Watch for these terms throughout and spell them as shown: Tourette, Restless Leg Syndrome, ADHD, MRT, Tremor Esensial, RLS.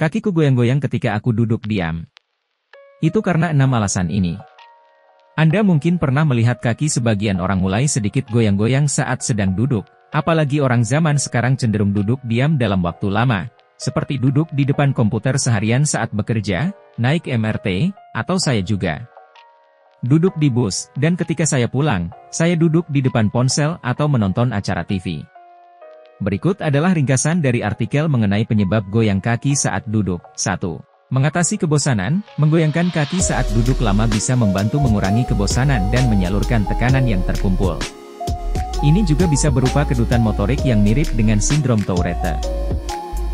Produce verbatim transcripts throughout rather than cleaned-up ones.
Kakiku goyang-goyang ketika aku duduk diam. Itu karena enam alasan ini. Anda mungkin pernah melihat kaki sebagian orang mulai sedikit goyang-goyang saat sedang duduk, apalagi orang zaman sekarang cenderung duduk diam dalam waktu lama, seperti duduk di depan komputer seharian saat bekerja, naik M R T, atau saya juga. Duduk di bus, dan ketika saya pulang, saya duduk di depan ponsel atau menonton acara T V. Berikut adalah ringkasan dari artikel mengenai penyebab goyang kaki saat duduk. satu. Mengatasi kebosanan, menggoyangkan kaki saat duduk lama bisa membantu mengurangi kebosanan dan menyalurkan tekanan yang terkumpul. Ini juga bisa berupa kedutan motorik yang mirip dengan sindrom Tourette.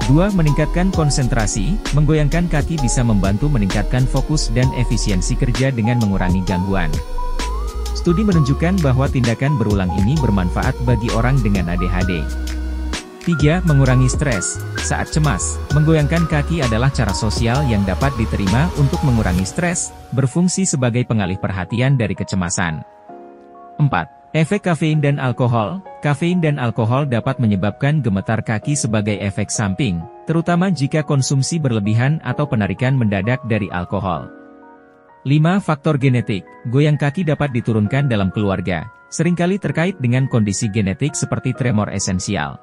dua. Meningkatkan konsentrasi, menggoyangkan kaki bisa membantu meningkatkan fokus dan efisiensi kerja dengan mengurangi gangguan. Studi menunjukkan bahwa tindakan berulang ini bermanfaat bagi orang dengan A D H D. tiga. Mengurangi stres. Saat cemas, menggoyangkan kaki adalah cara sosial yang dapat diterima untuk mengurangi stres, berfungsi sebagai pengalih perhatian dari kecemasan. empat. Efek kafein dan alkohol. Kafein dan alkohol dapat menyebabkan gemetar kaki sebagai efek samping, terutama jika konsumsi berlebihan atau penarikan mendadak dari alkohol. lima. Faktor genetik. Goyang kaki dapat diturunkan dalam keluarga, seringkali terkait dengan kondisi genetik seperti tremor esensial.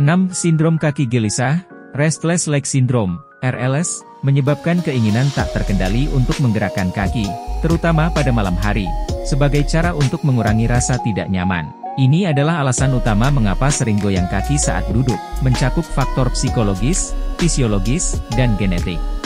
enam. Sindrom kaki gelisah, Restless Leg Syndrome, R L S, menyebabkan keinginan tak terkendali untuk menggerakkan kaki, terutama pada malam hari, sebagai cara untuk mengurangi rasa tidak nyaman. Ini adalah alasan utama mengapa sering goyang kaki saat duduk, mencakup faktor psikologis, fisiologis, dan genetik.